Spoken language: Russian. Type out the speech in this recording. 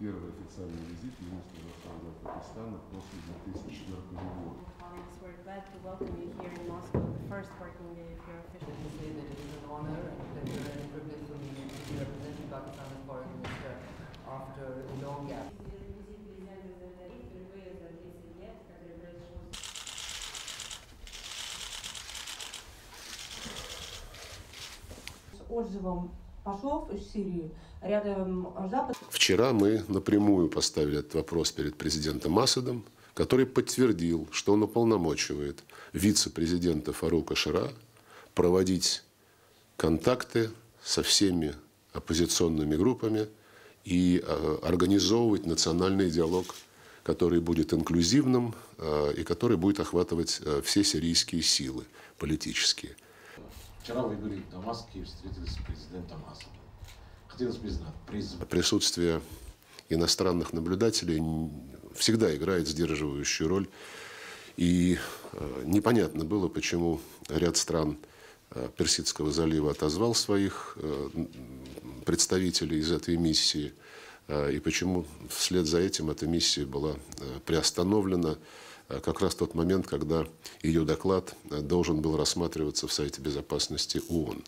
первый официальный визит министра иностранных дел Пакистана после 2004 года. Вчера мы напрямую поставили этот вопрос перед президентом Асадом, который подтвердил, что он уполномочивает вице-президента Фарука Шара проводить контакты со всеми оппозиционными группами и организовывать национальный диалог, который будет инклюзивным и который будет охватывать все сирийские силы политические. Вчера вы были в Дамаске и встретились с президентом Асадом. Хотелось бы знать, присутствие иностранных наблюдателей всегда играет сдерживающую роль. И непонятно было, почему ряд стран Персидского залива отозвал своих представителей из этой миссии, и почему вслед за этим эта миссия была приостановлена. Как раз тот момент, когда ее доклад должен был рассматриваться в Совете Безопасности ООН.